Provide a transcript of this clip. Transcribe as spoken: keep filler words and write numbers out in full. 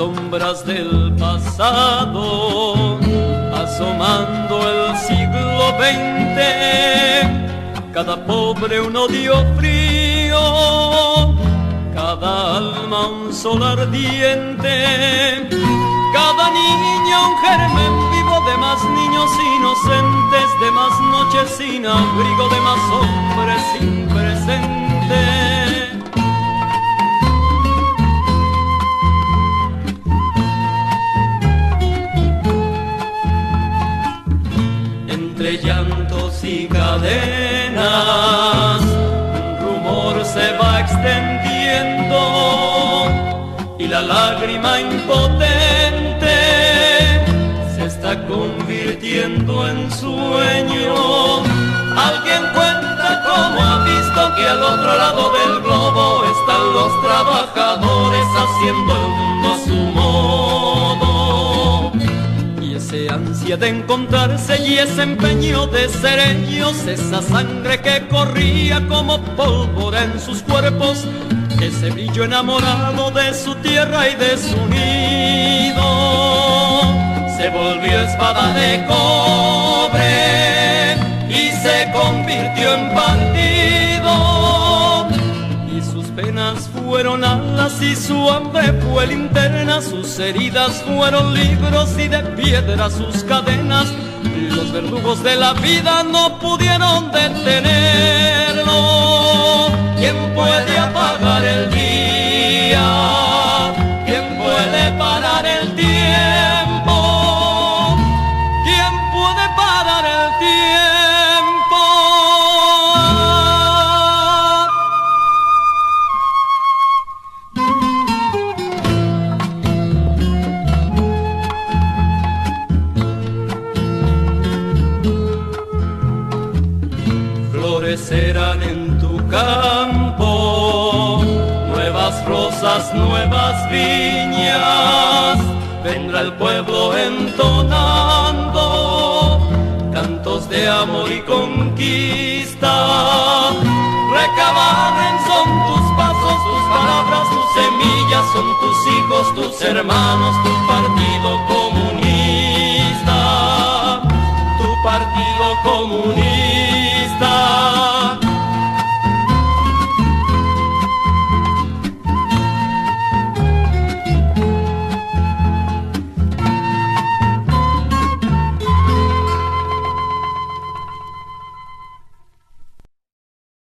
sombras del pasado, asomando el siglo veinte, cada pobre un odio frío, cada alma un sol ardiente, cada niña un germen vivo de más niños inocentes, de más noches sin abrigo, de más hombres sin presente. Llantos y cadenas, un rumor se va extendiendo y la lágrima impotente se está convirtiendo en sueño. Alguien cuenta cómo ha visto que al otro lado del globo están los trabajadores haciendo el mundo a su modo. Ese ansia de encontrarse y ese empeño de ser ellos, esa sangre que corría como pólvora en sus cuerpos, ese brillo enamorado de su tierra y de su nido, se volvió espada de cobre y se convirtió en bandido. Y sus penas fueron alas y su hambre fue linterna, sus heridas fueron libros y de piedra sus cadenas. Los verdugos de la vida no pudieron detenerlo. ¿Quién puede apagar el día? ¿Quién puede parar el tiempo? ¿Quién puede parar el tiempo? Serán en tu campo nuevas rosas, nuevas viñas. Vendrá el pueblo entonando cantos de amor y conquista. Recabarren son tus pasos, tus palabras, tus semillas, son tus hijos, tus hermanos, tu partido comunista, tu partido comunista.